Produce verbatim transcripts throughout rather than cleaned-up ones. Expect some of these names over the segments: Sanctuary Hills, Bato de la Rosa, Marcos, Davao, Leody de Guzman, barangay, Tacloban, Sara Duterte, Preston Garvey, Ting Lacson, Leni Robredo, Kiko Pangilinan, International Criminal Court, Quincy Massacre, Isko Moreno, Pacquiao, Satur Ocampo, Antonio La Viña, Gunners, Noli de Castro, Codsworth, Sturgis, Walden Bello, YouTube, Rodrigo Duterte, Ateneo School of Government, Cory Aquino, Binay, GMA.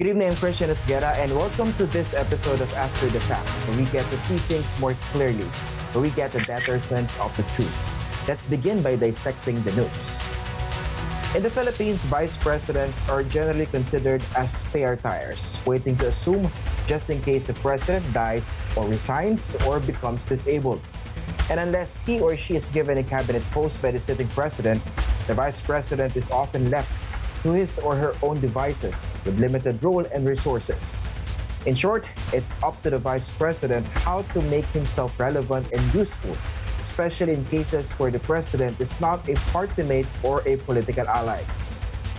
Good evening, I'm Christian Esguera, and welcome to this episode of After the Fact, where we get to see things more clearly, where we get a better sense of the truth. Let's begin by dissecting the news. In the Philippines, vice presidents are generally considered as spare tires, waiting to assume just in case a president dies or resigns or becomes disabled. And unless he or she is given a cabinet post by the sitting president, the vice president is often left to his or her own devices with limited role and resources. In short, it's up to the vice president how to make himself relevant and useful, especially in cases where the president is not a party-mate or a political ally.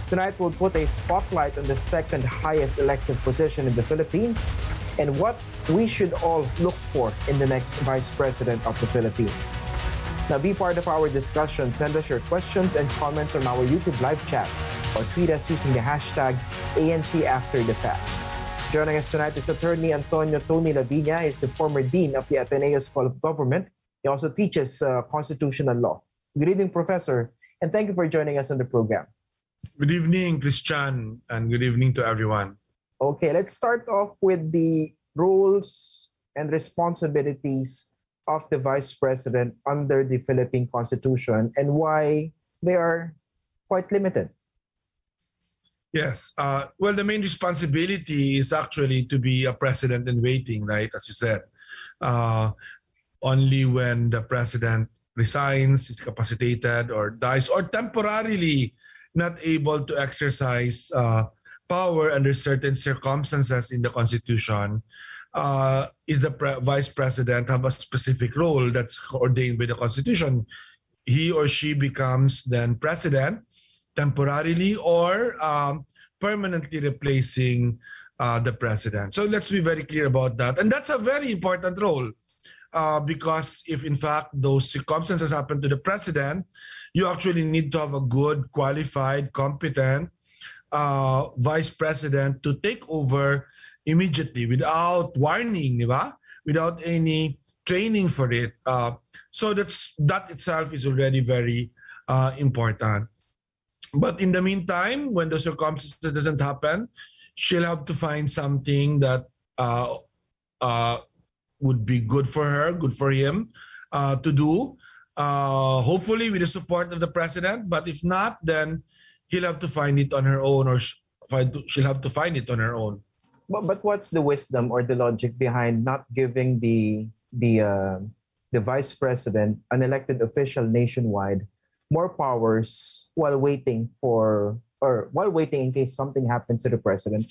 Tonight, we'll put a spotlight on the second highest elected position in the Philippines and what we should all look for in the next vice president of the Philippines. Now, be part of our discussion. Send us your questions and comments on our YouTube live chat or tweet us using the hashtag A N C After the Fact. Joining us tonight is Attorney Antonio "Tony" La Viña. He's the former Dean of the Ateneo School of Government. He also teaches uh, constitutional law. Good evening, Professor, and thank you for joining us on the program. Good evening, Christian, and good evening to everyone. Okay, let's start off with the roles and responsibilities of the Vice President under the Philippine Constitution and why they are quite limited. Yes. Uh, well, the main responsibility is actually to be a president in waiting, right, as you said. Uh, only when the president resigns, is incapacitated, or dies, or temporarily not able to exercise uh, power under certain circumstances in the Constitution, uh, is the pre vice president have a specific role that's ordained by the Constitution. He or she becomes then president, temporarily or um, permanently replacing uh, the president. So let's be very clear about that. And that's a very important role uh, because if in fact those circumstances happen to the president, you actually need to have a good, qualified, competent uh, vice president to take over immediately without warning, right? Without any training for it. Uh, so that's, that itself is already very uh, important. But in the meantime, when the circumstances doesn't happen, she'll have to find something that uh, uh, would be good for her, good for him uh, to do, uh, hopefully with the support of the president. But if not, then he'll have to find it on her own or she'll have to find it on her own. But, but what's the wisdom or the logic behind not giving the, the, uh, the vice president, an elected official nationwide, more powers while waiting for, or while waiting in case something happens to the president?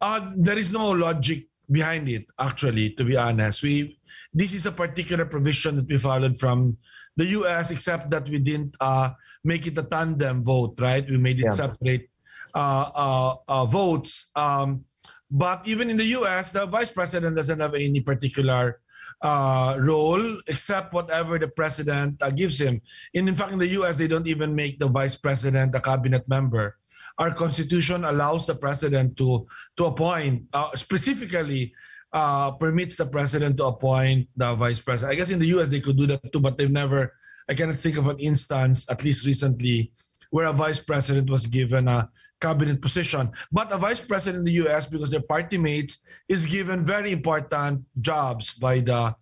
Uh, there is no logic behind it, actually, to be honest. We, this is a particular provision that we followed from the U S, except that we didn't uh, make it a tandem vote, right? We made it yeah. separate uh, uh, uh, votes. Um, but even in the U S, the vice president doesn't have any particular Uh, role except whatever the president uh, gives him. And in fact, in the U S, they don't even make the vice president a cabinet member. Our constitution allows the president to, to appoint, uh, specifically uh, permits the president to appoint the vice president. I guess in the U S, they could do that too, but they've never, I cannot think of an instance, at least recently, where a vice president was given a cabinet position. But a vice president in the U S, because they're party mates, is given very important jobs by the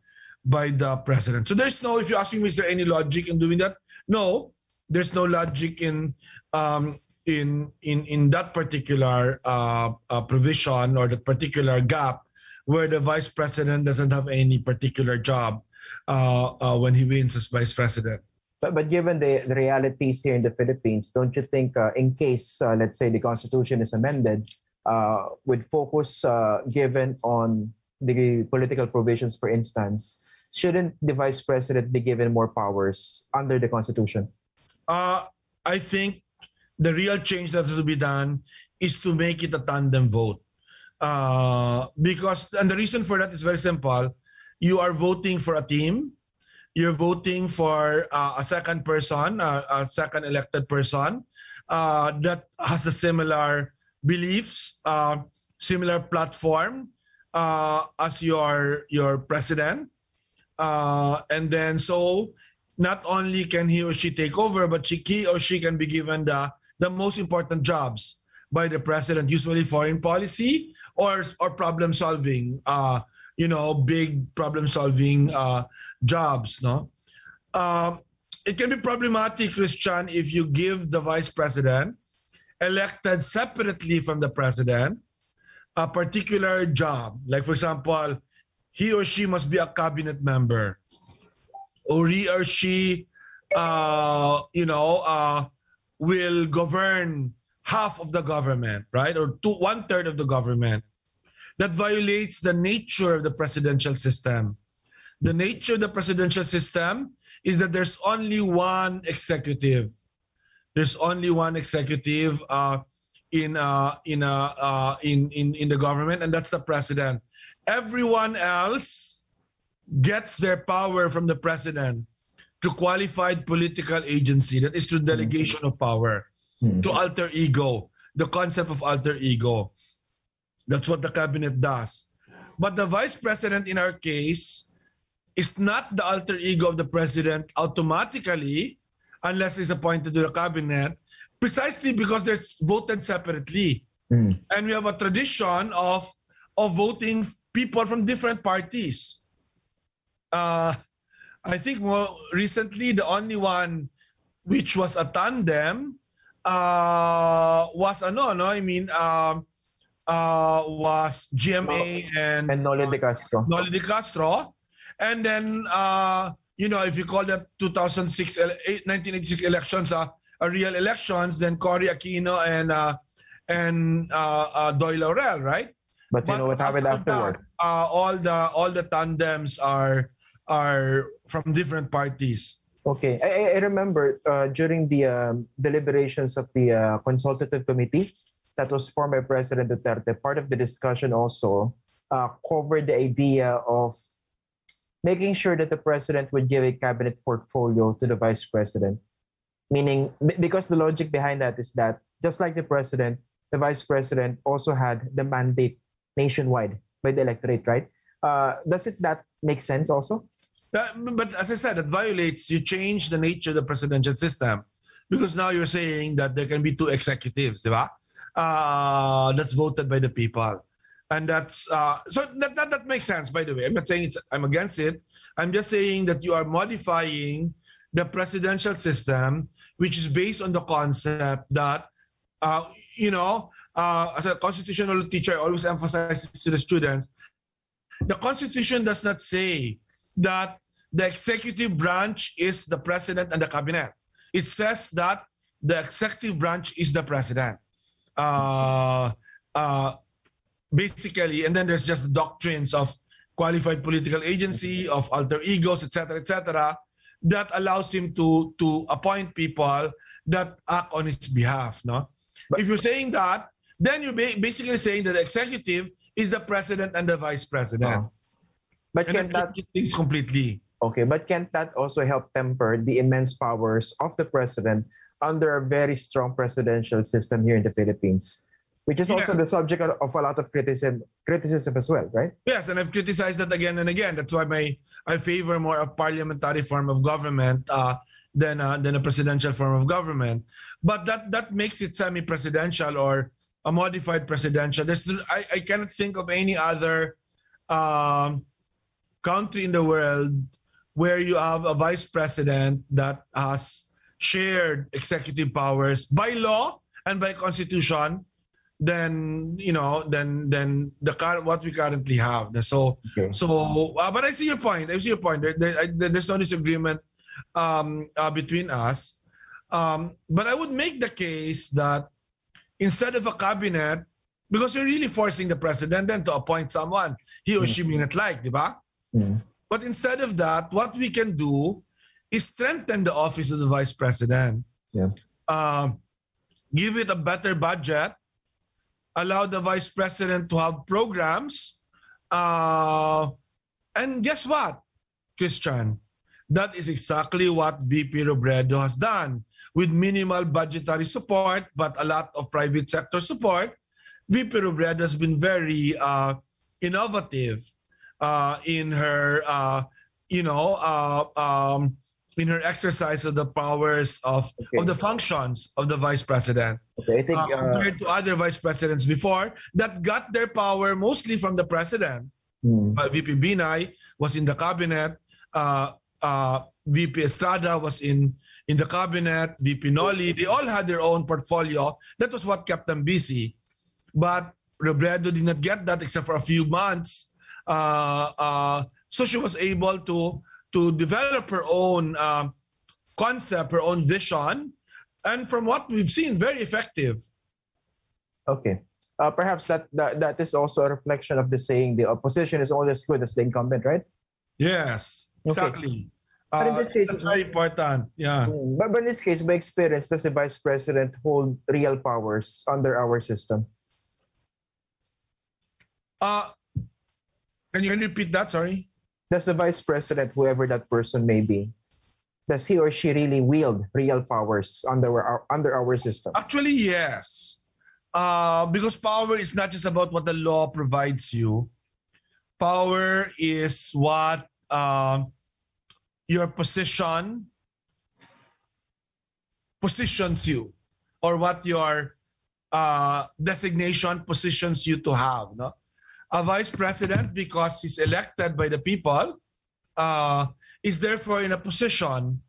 by the president. So there's no, if you're asking me, is there any logic in doing that? No, there's no logic in um, in in in that particular uh, uh, provision or that particular gap where the vice president doesn't have any particular job uh, uh, when he wins as vice president. But, but given the, the realities here in the Philippines, don't you think uh, in case, uh, let's say, the Constitution is amended uh, with focus uh, given on the political provisions, for instance, shouldn't the Vice President be given more powers under the Constitution? Uh, I think the real change that has to be done is to make it a tandem vote. Uh, because, and the reason for that is very simple. You are voting for a team. You're voting for uh, a second person, uh, a second elected person uh, that has a similar beliefs, uh, similar platform uh, as your your president. Uh, and then so not only can he or she take over, but she, he or she can be given the, the most important jobs. by the president, usually foreign policy or or problem solving, uh, you know, big problem solving uh, jobs. No, uh, it can be problematic, Christian, if you give the vice president, elected separately from the president, a particular job. Like, for example, he or she must be a cabinet member, or he or she, uh, you know, uh, will govern half of the government, right? Or two, one third of the government. That violates the nature of the presidential system. The nature of the presidential system is that there's only one executive. There's only one executive uh, in uh, in, uh, uh, in in in the government, and that's the president. Everyone else gets their power from the president through qualified political agency. That is through delegation of power, mm-hmm. to alter ego, the concept of alter ego. That's what the cabinet does. But the vice president, in our case, is not the alter ego of the president automatically, unless he's appointed to the cabinet, precisely because they're voted separately. Mm. And we have a tradition of, of voting people from different parties. Uh, I think more recently, the only one which was a tandem uh, was, ano, no? I mean, uh, uh, was G M A and, and Noli de Castro. Noli de Castro. And then, uh, you know, if you call that two thousand six, nineteen eighty-six elections uh, a real elections, then Cory Aquino and uh, and uh, uh, Doy Laurel, right? But you but know what happened afterward. That, uh, all the all the tandems are are from different parties. Okay, I, I remember uh, during the um, deliberations of the uh, consultative committee that was formed by President Duterte. Part of the discussion also uh, covered the idea of making sure that the president would give a cabinet portfolio to the vice president. Meaning, because the logic behind that is that, just like the president, the vice president also had the mandate nationwide by the electorate, right? Uh, does it that make sense also? That, but as I said, it violates, you change the nature of the presidential system, because now you're saying that there can be two executives, right? Uh, that's voted by the people. And that's uh, so that, that that makes sense. By the way, I'm not saying it's, I'm against it. I'm just saying that you are modifying the presidential system, which is based on the concept that uh, you know, uh, as a constitutional teacher, I always emphasize to the students: the Constitution does not say that the executive branch is the president and the cabinet. It says that the executive branch is the president. Uh, uh, Basically, and then there's just the doctrines of qualified political agency, of alter egos, et cetera, et cetera, that allows him to to appoint people that act on his behalf. No, but if you're saying that, then you're basically saying that the executive is the president and the vice president. Oh. But and can that things completely? Okay, but can't that also help temper the immense powers of the president under a very strong presidential system here in the Philippines? Which is also yeah. the subject of a lot of criticism, criticism as well, right? Yes, and I've criticized that again and again. That's why my I favor more a parliamentary form of government uh, than uh, than a presidential form of government. But that that makes it semi-presidential or a modified presidential. There's, I I cannot think of any other um, country in the world where you have a vice president that has shared executive powers by law and by constitution. Then you know, then then the current what we currently have. So okay. so, uh, but I see your point. I see your point. There, there, I, there's no disagreement um, uh, between us. Um, but I would make the case that instead of a cabinet, because you're really forcing the president then to appoint someone he or mm. she may not like, diba? Mm. But instead of that, what we can do is strengthen the office of the vice president. Yeah. Um, give it a better budget. Allow the vice president to have programs. Uh, and guess what, Christian? That is exactly what V P Robredo has done. With minimal budgetary support, but a lot of private sector support, V P Robredo has been very uh, innovative uh, in her, uh, you know, uh, um, in her exercise of the powers of, okay. of the functions of the vice president. Okay, I think, uh, compared to other vice presidents before that got their power mostly from the president. Mm. Uh, V P Binay was in the cabinet. Uh, uh, V P Estrada was in, in the cabinet. V P Noli, they all had their own portfolio. That was what kept them busy. But Robredo did not get that except for a few months. Uh, uh, so she was able to to develop her own uh, concept, her own vision, and from what we've seen, very effective. Okay. Uh, perhaps that, that that is also a reflection of the saying, the opposition is only as good as the incumbent, right? Yes, exactly. Okay. But in this case, uh, that's very important. Yeah. But, but in this case, by experience, does the vice president hold real powers under our system? Uh, can you can you repeat that? Sorry. Does the vice president, whoever that person may be, does he or she really wield real powers under our under our system? Actually, yes. Uh, because power is not just about what the law provides you. Power is what uh, your position positions you, or what your uh, designation positions you to have. No? A vice president, because he's elected by the people, uh, is therefore in a position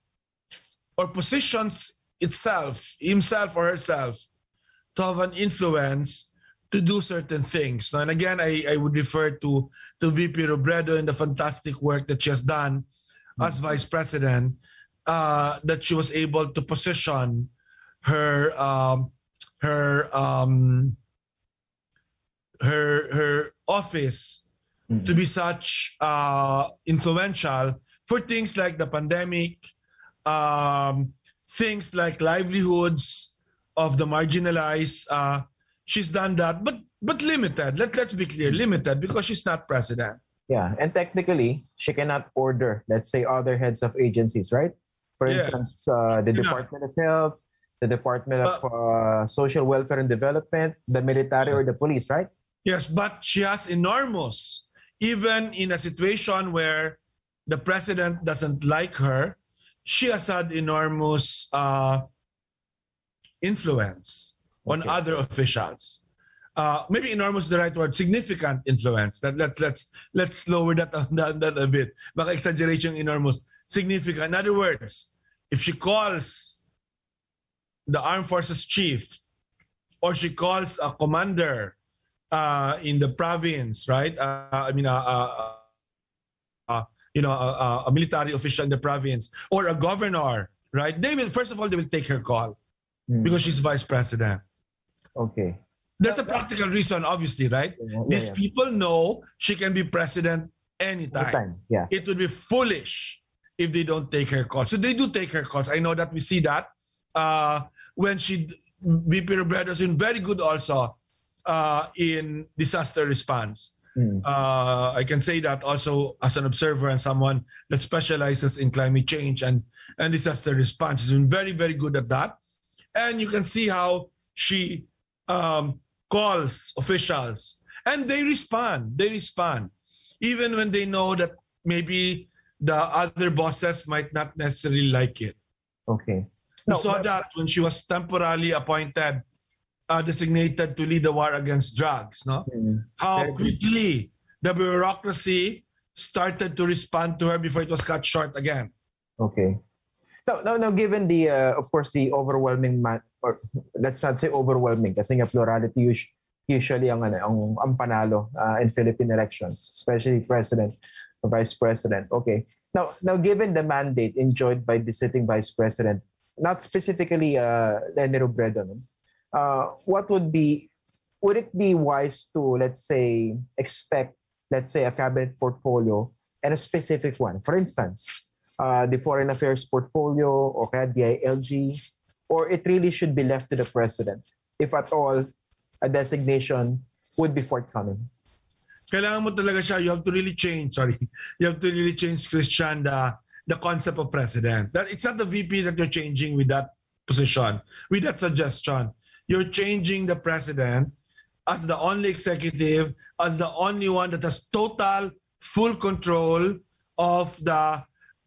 or positions itself, himself or herself, to have an influence to do certain things. And again, I, I would refer to, to V P Robredo and the fantastic work that she has done as vice president, uh, that she was able to position her um, her um, her her office mm-hmm. to be such uh, influential for things like the pandemic, um, things like livelihoods of the marginalized. Uh, she's done that, but but limited. Let, let's be clear, limited, because she's not president. Yeah, and technically, she cannot order, let's say, other heads of agencies, right? For yeah. instance, uh, the yeah. Department of Health, the Department uh, of uh, Social Welfare and Development, the military or the police, right? Yes, but she has enormous, even in a situation where the president doesn't like her, she has had enormous uh, influence on okay. other officials. Uh, maybe enormous is the right word. Significant influence. That let's let's let's lower that that, that a bit. Baka exaggeration enormous. Significant. In other words, if she calls the armed forces chief, or she calls a commander uh, in the province, right? Uh, I mean, uh, uh, uh, you know, uh, uh, a military official in the province, or a governor, right? They will first of all they will take her call. Because she's vice president. Okay. There's a practical reason, obviously, right? Yeah, yeah, These yeah. people know she can be president anytime. anytime. Yeah. It would be foolish if they don't take her calls. So they do take her calls. I know that we see that. Uh, when she, V P Robredo has been very good also uh, in disaster response. Mm. Uh, I can say that also as an observer and someone that specializes in climate change and, and disaster response. She's been very, very good at that. And you can see how she um, calls officials. And they respond. They respond. Even when they know that maybe the other bosses might not necessarily like it. Okay. We no, saw that when she was temporarily appointed, uh, designated to lead the war against drugs. No? Mm-hmm. How quickly the bureaucracy started to respond to her before it was cut short again. Okay. No, no, no. Given the, uh, of course, the overwhelming, man or let's not say overwhelming, kasi nga plurality us usually ang ano, ang, ang panalo uh, in Philippine elections, especially president, or vice president. Okay. Now, now, given the mandate enjoyed by the sitting vice president, not specifically uh, Leni Robredo, uh, what would be, would it be wise to, let's say, expect, let's say, a cabinet portfolio and a specific one, for instance? Uh, the foreign affairs portfolio, or the I L G, or it really should be left to the president, if at all, a designation would be forthcoming. Kailangan mo talaga siya. You have to really change. Sorry, you have to really change, Christian, the the concept of president. That it's not the V P that you're changing with that position, with that suggestion. You're changing the president as the only executive, as the only one that has total, full control of the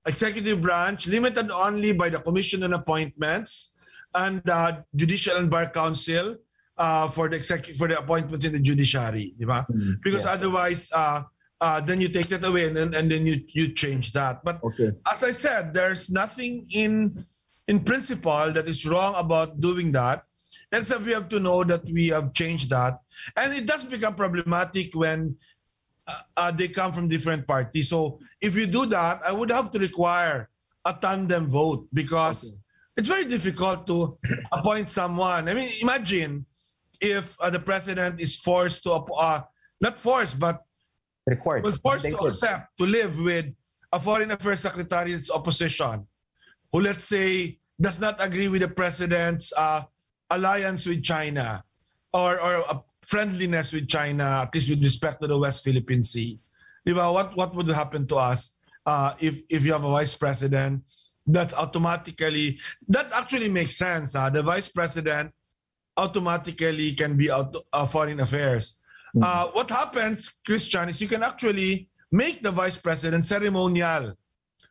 executive branch, limited only by the Commission on Appointments and the Judicial and Bar Council uh, for the executive for the appointments in the judiciary, right? Mm, because yeah. otherwise, uh, uh, then you take that away and then, and then you you change that. But okay. as I said, there's nothing in in principle that is wrong about doing that. Except we have to know that we have changed that, and it does become problematic when uh, uh, they come from different parties. So if you do that, I would have to require a tandem vote because okay. it's very difficult to appoint someone. I mean, imagine if uh, the president is forced to, uh, not forced, but required, was forced to could. accept to live with a foreign affairs secretary that's opposition, who let's say does not agree with the president's uh, alliance with China or, or a friendliness with China, at least with respect to the West Philippine Sea. What, what would happen to us uh, if, if you have a vice president that's automatically, that actually makes sense. Huh? The vice president automatically can be out, uh, foreign affairs. Mm-hmm. uh, what happens, Christian, is you can actually make the vice president ceremonial.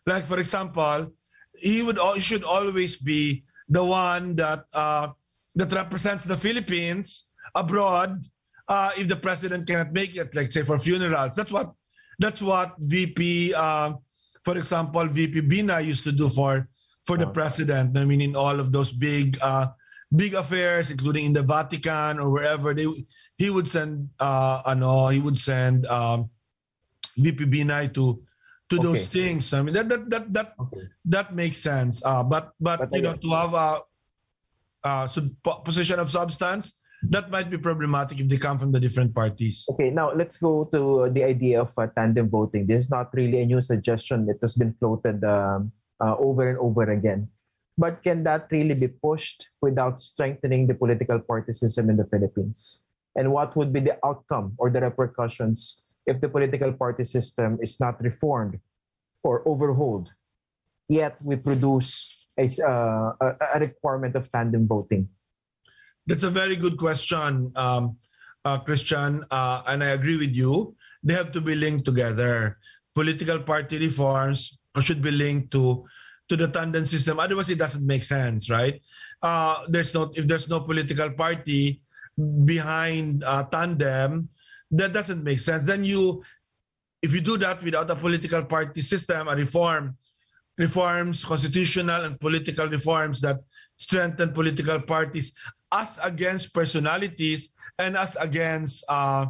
Like, for example, he, would, he should always be the one that... Uh, that represents the Philippines abroad uh, if the president cannot make it, like say for funerals. That's what that's what V P, uh, for example, V P Bina used to do for for the president. I mean, in all of those big uh, big affairs, including in the Vatican or wherever, they he would send uh, ano, he would send um, V P Binay to to okay. those things. I mean, that that that that okay. that makes sense. Uh, but but, but you know, to have a Uh, so position of substance, that might be problematic if they come from the different parties. Okay, now let's go to the idea of uh, tandem voting. This is not really a new suggestion. It has been floated um, uh, over and over again. But can that really be pushed without strengthening the political party system in the Philippines? And what would be the outcome or the repercussions if the political party system is not reformed or overhauled, yet we produce A, uh, a requirement of tandem voting? That's a very good question, um, uh, Christian, uh, and I agree with you. They have to be linked together. Political party reforms should be linked to to the tandem system. Otherwise, it doesn't make sense, right? Uh, there's no if there's no political party behind uh, tandem, that doesn't make sense. Then you, if you do that without a political party system, a reform. reforms, constitutional and political reforms that strengthen political parties as against personalities and as against uh,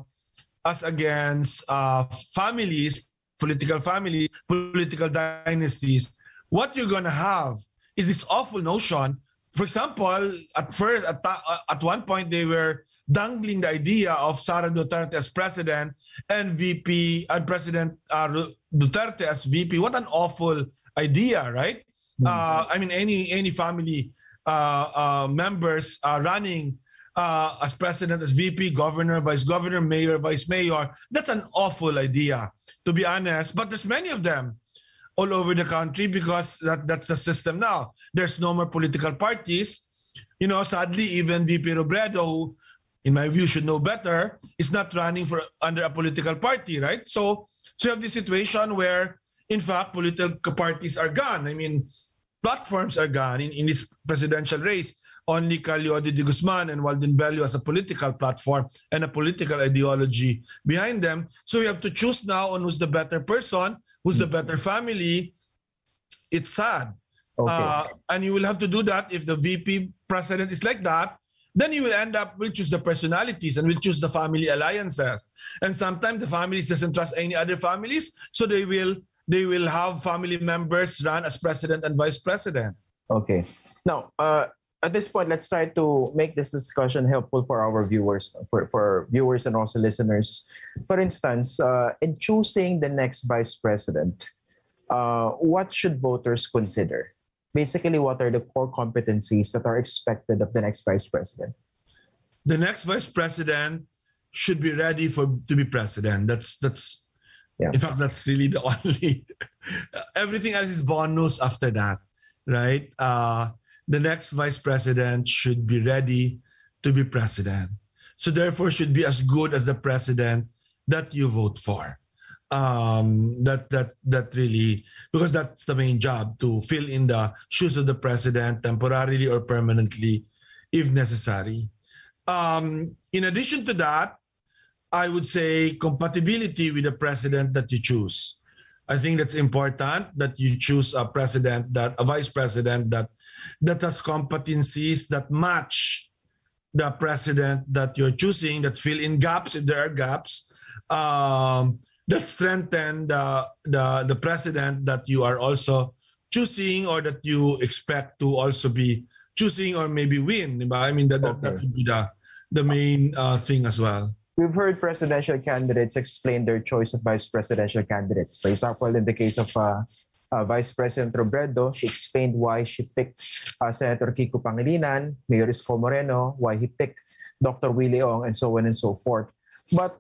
as against uh, families, political families, political dynasties. What you're going to have is this awful notion. For example, at first, at, at one point, they were dangling the idea of Sara Duterte as president and V P, and President uh, Duterte as V P. What an awful idea, right? Mm-hmm. uh, I mean, any any family uh, uh, members are running uh, as president, as V P, governor, vice governor, mayor, vice mayor. That's an awful idea, to be honest. But there's many of them all over the country because that, that's the system now. There's no more political parties. You know, sadly, even V P Robredo, who, in my view, should know better, is not running for under a political party, right? So, so you have this situation where in fact, political parties are gone. I mean, platforms are gone in, in this presidential race. Only Kaliwoodi de Guzman and Walden Bello as a political platform and a political ideology behind them. So you have to choose now on who's the better person, who's the better family. It's sad. Okay. Uh, and you will have to do that if the V P president is like that. Then you will end up, we'll choose the personalities and we'll choose the family alliances. And sometimes the families doesn't trust any other families, so they will They will have family members run as president and vice president. Okay. Now, uh, at this point, let's try to make this discussion helpful for our viewers, for, for viewers and also listeners. For instance, uh, in choosing the next vice president, uh, what should voters consider? Basically, what are the core competencies that are expected of the next vice president? The next vice president should be ready for to be president. That's that's. Yeah. In fact, that's really the only. Everything else is bonus after that, right? Uh, the next vice president should be ready to be president. So therefore, should be as good as the president that you vote for. um, that that that really, because that's the main job, to fill in the shoes of the president temporarily or permanently, if necessary. Um, in addition to that, I would say compatibility with the president that you choose. I think that's important, that you choose a president, that a vice president that that has competencies that match the president that you're choosing, that fill in gaps if there are gaps, um, that strengthen the, the the president that you are also choosing, or that you expect to also be choosing or maybe win. I mean, that that, that would be the the main uh, thing as well. We've heard presidential candidates explain their choice of vice presidential candidates. For example, in the case of uh, uh, Vice President Robredo, she explained why she picked uh, Senator Kiko Pangilinan, Mayor Isko Moreno, why he picked Doctor Willie Ong, and so on and so forth. But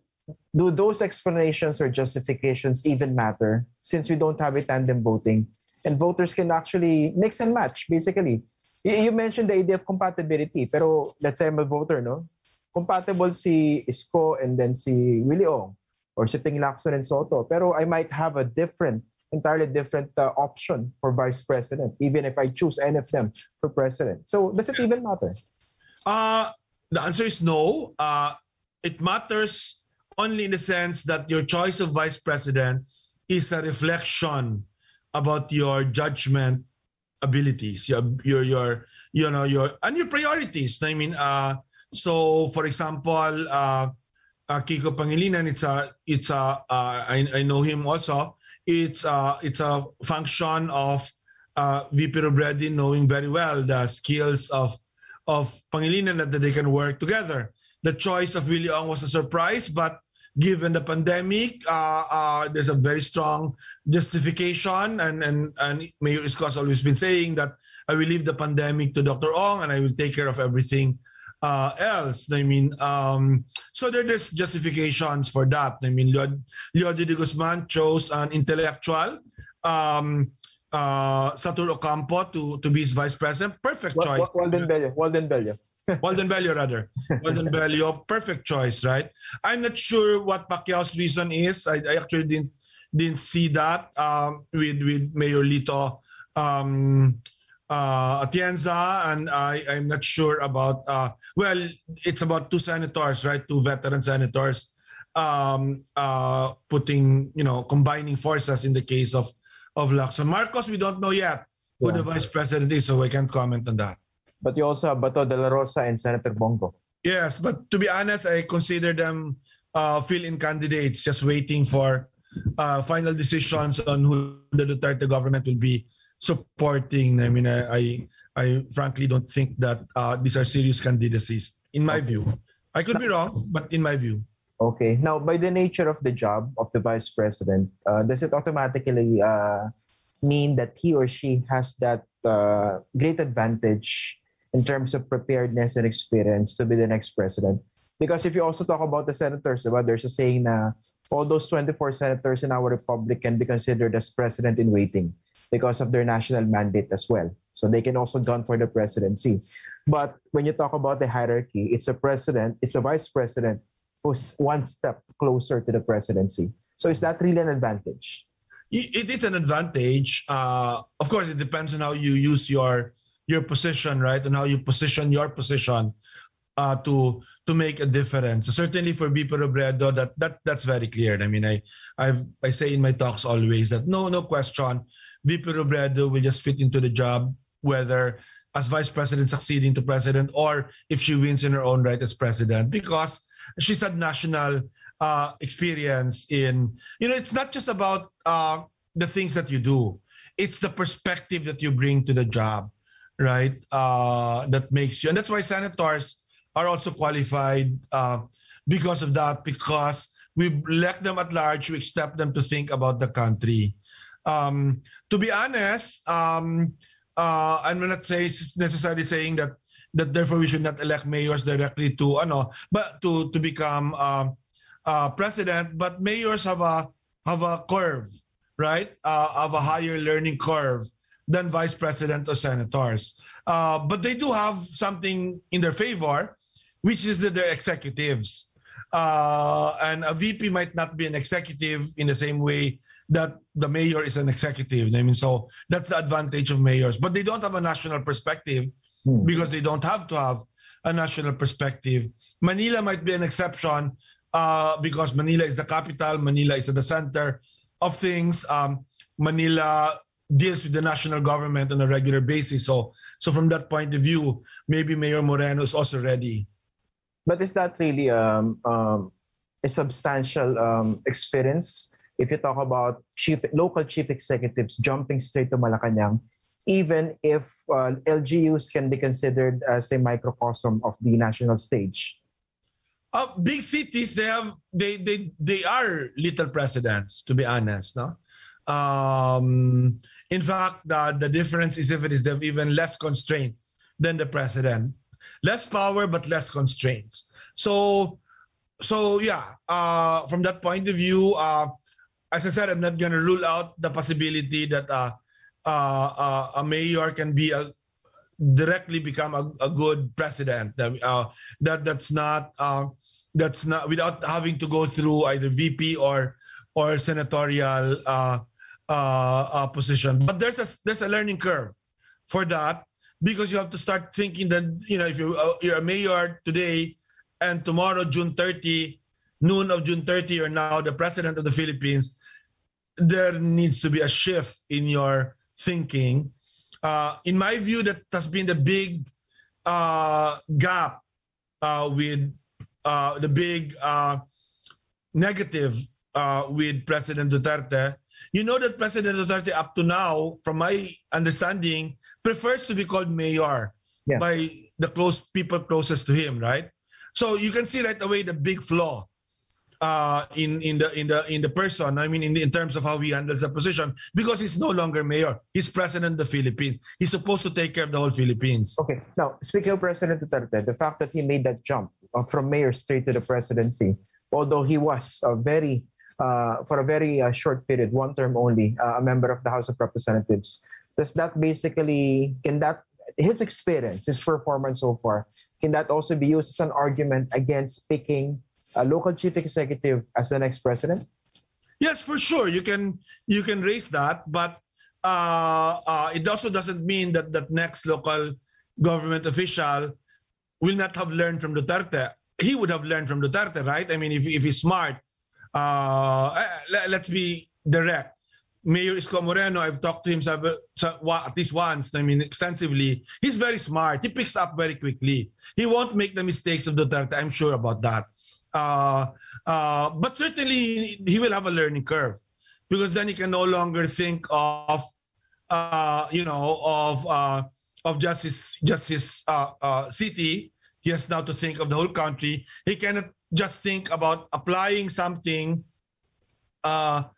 do those explanations or justifications even matter, since we don't have a tandem voting and voters can actually mix and match, basically? You mentioned the idea of compatibility, pero let's say I'm a voter, no? Compatible si Isko and then si Willie Ong or si Ting Lacson and Soto. Pero I might have a different, entirely different uh, option for vice president, even if I choose any of them for president. So does it even matter? Uh, the answer is no. Uh, it matters only in the sense that your choice of vice president is a reflection about your judgment abilities, your, your, your you know, your, and your priorities. I mean, uh, So, for example, uh, uh, Kiko Pangilinan, it's a, it's a, uh, I, I know him also. It's a, it's a function of uh, V P Robredo knowing very well the skills of of Pangilinan, that they can work together. The choice of Willie Ong was a surprise, but given the pandemic, uh, uh, there's a very strong justification, and and and Mayor Isko has always been saying that I will leave the pandemic to Doctor Ong and I will take care of everything Uh, else. I mean, um, so there, there's justifications for that. I mean, Leody de Guzman chose an intellectual, um, uh, Satur Ocampo, to, to be his vice president. Perfect choice. Walden Bello. Walden Bello. Walden Bello, rather. Walden Bello, perfect choice, right? I'm not sure what Pacquiao's reason is. I, I actually didn't didn't see that um, with, with Mayor Lito Um Uh, Atienza, and I, I'm not sure about, uh, well, it's about two senators, right? Two veteran senators um, uh, putting, you know, combining forces in the case of, of Lacson. Marcos, we don't know yet who yeah. the vice president is, so I can't comment on that. But you also have Bato de la Rosa and Senator Bongo. Yes, but to be honest, I consider them uh, fill-in candidates, just waiting for uh, final decisions on who the Duterte government will be supporting. I mean, I, I, I frankly don't think that uh, these are serious candidacies, in my view. I could be wrong, but in my view. Okay. Now, by the nature of the job of the vice president, uh, does it automatically uh, mean that he or she has that uh, great advantage in terms of preparedness and experience to be the next president? Because if you also talk about the senators, there's a saying that all those twenty-four senators in our republic can be considered as president in waiting, because of their national mandate as well. So they can also gun for the presidency. But when you talk about the hierarchy, it's a president, it's a vice president who's one step closer to the presidency. So is that really an advantage? It is an advantage. Uh, of course, it depends on how you use your your position, right? And how you position your position uh, to to make a difference. So certainly for V P Robredo, that that that's very clear. I mean, I I've, I say in my talks always that no no question, V P Robredo will just fit into the job, whether as vice president succeeding to president, or if she wins in her own right as president, because she's had national uh, experience in, you know, it's not just about uh, the things that you do. It's the perspective that you bring to the job, right? Uh, that makes you, and that's why senators are also qualified uh, because of that, because we elect them at large, we expect them to think about the country. Um, to be honest, um, uh, I'm not say, necessarily saying that that therefore we should not elect mayors directly to ano, but to to become uh, uh, president. But mayors have a have a curve, right? Uh, have a higher learning curve than vice president or senators. Uh, but they do have something in their favor, which is that they're executives. uh, and a V P might not be an executive in the same way that the mayor is an executive. I mean, so that's the advantage of mayors. But they don't have a national perspective hmm. because they don't have to have a national perspective. Manila might be an exception uh, because Manila is the capital. Manila is at the center of things. Um, Manila deals with the national government on a regular basis. So, so from that point of view, maybe Mayor Moreno is also ready. But is that really um, um, a substantial um, experience? If you talk about chief, local chief executives jumping straight to Malacanang, even if uh, L G Us can be considered as a microcosm of the national stage? Uh, big cities, they have they they they are little presidents, to be honest. No, um, in fact, the the difference is if it is they have even less constraint than the president, less power but less constraints. So, so yeah, uh, from that point of view, uh, as I said, I'm not going to rule out the possibility that. Uh, Uh, uh, a mayor can be a, directly become a, a good president. Uh, that that's not uh, that's not without having to go through either V P or or senatorial uh, uh, uh, position. But there's a there's a learning curve for that, because you have to start thinking that, you know, if you uh, you're a mayor today and tomorrow June thirtieth, noon of June thirtieth, you're now the president of the Philippines. There needs to be a shift in your thinking. Uh, in my view, that has been the big uh, gap uh, with uh, the big uh, negative uh, with President Duterte. You know that President Duterte, up to now, from my understanding, prefers to be called mayor yeah. by the close people closest to him, right? So you can see right away the big flaw uh, in in the in the in the person. I mean, in, the, in terms of how he handles the position, because he's no longer mayor. He's president of the Philippines. He's supposed to take care of the whole Philippines. Okay. Now, speaking of President Duterte, the fact that he made that jump uh, from mayor straight to the presidency, although he was a very uh, for a very uh, short period, one term only, uh, a member of the House of Representatives, does that basically can that his experience, his performance so far, can that also be used as an argument against picking a local chief executive as the next president? Yes, for sure. You can you can raise that, but uh, uh, it also doesn't mean that that next local government official will not have learned from Duterte. He would have learned from Duterte, right? I mean, if if he's smart, uh, let's be direct. Mayor Isko Moreno, I've talked to him at least once, I mean, extensively. He's very smart. He picks up very quickly. He won't make the mistakes of Duterte. I'm sure about that. Uh, uh, but certainly he will have a learning curve, because then he can no longer think of, uh, you know, of uh, of just his just his uh, uh, city. He has now to think of the whole country. He cannot just think about applying something uh,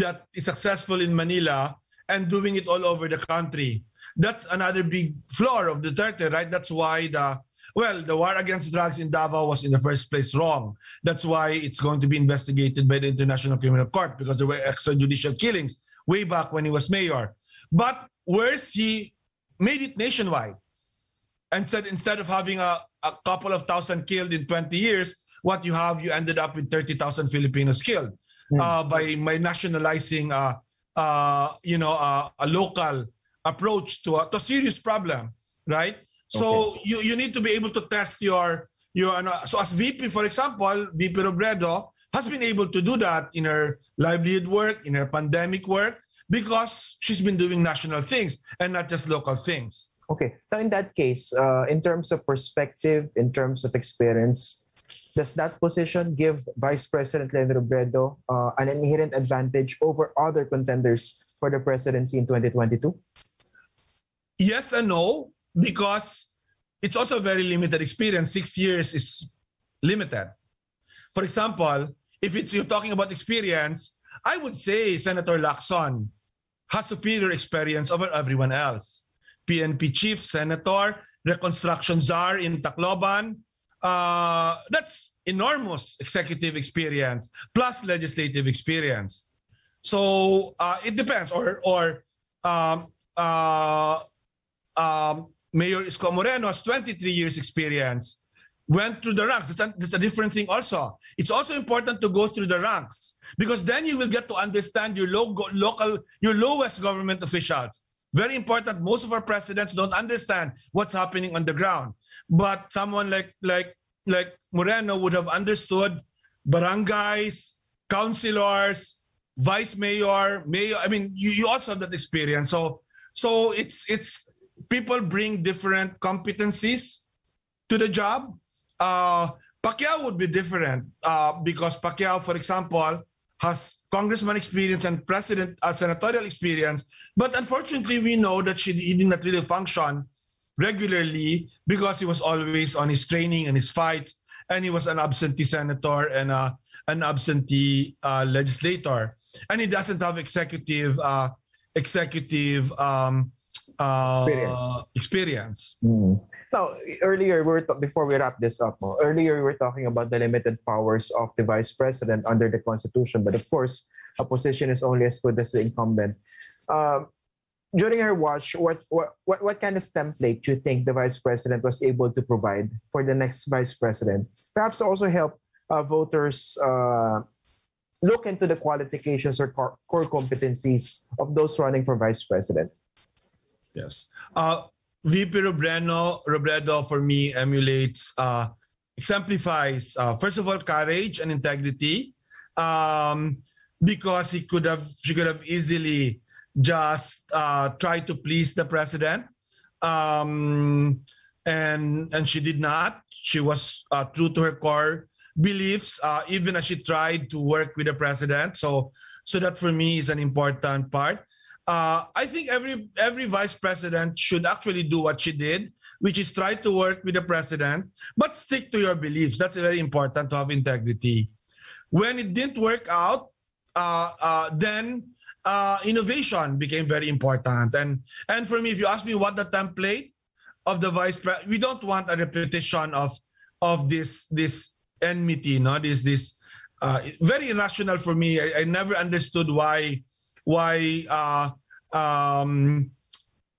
that is successful in Manila and doing it all over the country. That's another big flaw of Duterte, right? That's why the Well, the war against drugs in Davao was in the first place wrong. That's why it's going to be investigated by the International Criminal Court, because there were extrajudicial killings way back when he was mayor. But worse, he made it nationwide and said instead of having a, a couple of thousand killed in twenty years, what you have, you ended up with thirty thousand Filipinos killed mm. uh, by, by nationalizing uh, uh, you know, uh, a local approach to a, to a serious problem, right? So okay. you, you need to be able to test your, your uh, so as V P, for example, V P Robredo has been able to do that in her livelihood work, in her pandemic work, because she's been doing national things and not just local things. Okay. So in that case, uh, in terms of perspective, in terms of experience, does that position give Vice President Leni Robredo uh, an inherent advantage over other contenders for the presidency in twenty twenty-two? Yes and no. Because it's also very limited experience. Six years is limited. For example, if it's, you're talking about experience, I would say Senator Lacson has superior experience over everyone else. P N P chief, senator, reconstruction czar in Tacloban. Uh, that's enormous executive experience plus legislative experience. So uh, it depends. Or, or um, uh, um, Mayor Isko Moreno has twenty-three years experience went through the ranks. That's a, that's a different thing also. It's also important to go through the ranks because then you will get to understand your lo local, your lowest government officials. Very important. Most of our presidents don't understand what's happening on the ground. But someone like like like Moreno would have understood barangays, councilors, vice mayor, mayor. I mean, you, you also have that experience. So so it's it's people bring different competencies to the job. Uh, Pacquiao would be different uh, because Pacquiao, for example, has congressman experience and president uh, senatorial experience. But unfortunately, we know that she, he did not really function regularly because he was always on his training and his fight, and he was an absentee senator and uh, an absentee uh, legislator. And he doesn't have executive uh, executive um, uh, experience. experience. Mm. So earlier, we were before we wrap this up, oh, earlier we were talking about the limited powers of the vice president under the Constitution. But of course, a position is only as good as the incumbent. Uh, During her watch, what, what what what kind of template do you think the vice president was able to provide for the next vice president? Perhaps also help uh, voters uh, look into the qualifications or core, core competencies of those running for vice president. Yes, uh, V P Robredo, Robredo for me emulates, uh, exemplifies uh, first of all courage and integrity, um, because he could have she could have easily just uh, try to please the president, um, and and she did not. She was uh, true to her core beliefs, uh, even as she tried to work with the president. So, so that for me is an important part. Uh, I think every every vice president should actually do what she did, which is try to work with the president, but stick to your beliefs. That's very important to have integrity. When it didn't work out, uh, uh, then. Uh, innovation became very important, and and for me, if you ask me what the template of the vice president, we don't want a repetition of of this this enmity, no, this this uh, very irrational for me. I, I never understood why why uh, um,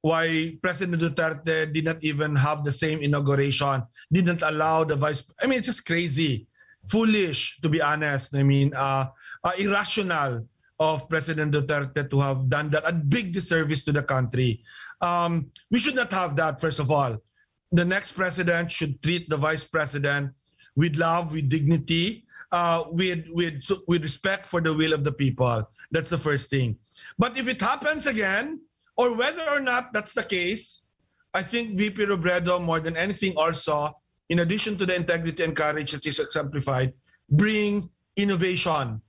why President Duterte did not even have the same inauguration, didn't allow the vice. I mean, it's just crazy, foolish to be honest. I mean, uh, uh, irrational of President Duterte to have done that, a big disservice to the country. Um, we should not have that, first of all. The next president should treat the vice president with love, with dignity, uh, with, with, with respect for the will of the people. That's the first thing. But if it happens again, or whether or not that's the case, I think V P Robredo, more than anything also, in addition to the integrity and courage that is exemplified, bring innovation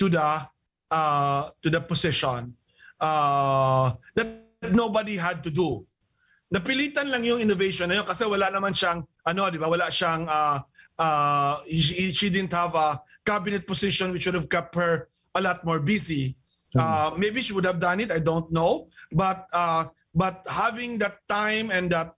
to the Uh, to the position uh, that nobody had to do. Napilitan lang yung innovation na yun kasi wala naman siyang, ano, di ba? Wala siyang, uh, uh, she, she didn't have a cabinet position which would have kept her a lot more busy. Uh, mm-hmm. Maybe she would have done it, I don't know. But uh, but having that time and that,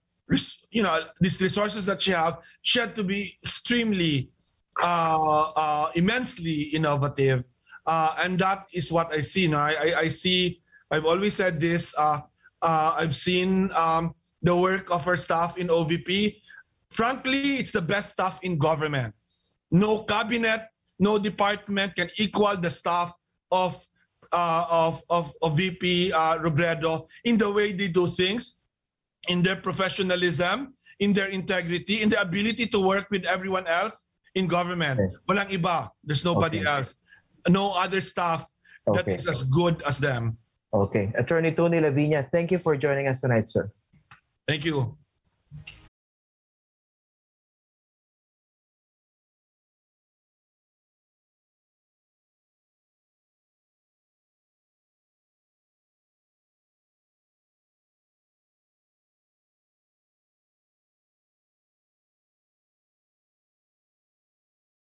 you know, these resources that she had, she had to be extremely, uh, uh, immensely innovative. Uh, and that is what I see. Now, I, I, I see, I've always said this, uh, uh, I've seen um, the work of our staff in O V P. Frankly, it's the best staff in government. No cabinet, no department can equal the staff of, uh, of, of, of V P uh, Robredo in the way they do things, in their professionalism, in their integrity, in their ability to work with everyone else in government. Okay. Walang iba. There's nobody okay. else. No other staff that okay. is as good as them. Okay. Attorney Tony La Viña, thank you for joining us tonight, sir. Thank you.